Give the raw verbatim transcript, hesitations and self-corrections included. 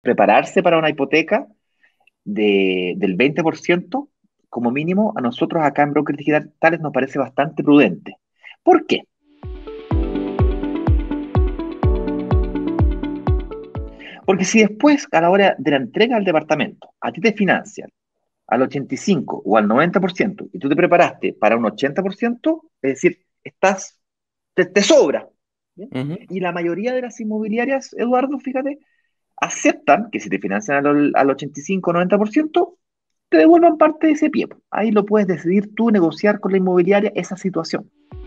prepararse para una hipoteca de, del veinte por ciento como mínimo, a nosotros acá en Brokers Digitales nos parece bastante prudente. ¿Por qué? Porque si después, a la hora de la entrega al departamento, a ti te financian al ochenta y cinco por ciento o al noventa por ciento y tú te preparaste para un ochenta por ciento, es decir, estás, te, te sobra. ¿Bien? Uh-huh. Y la mayoría de las inmobiliarias, Eduardo, fíjate, aceptan que si te financian al, al ochenta y cinco por ciento o noventa por ciento, te devuelvan parte de ese pie. Ahí lo puedes decidir tú, negociar con la inmobiliaria esa situación.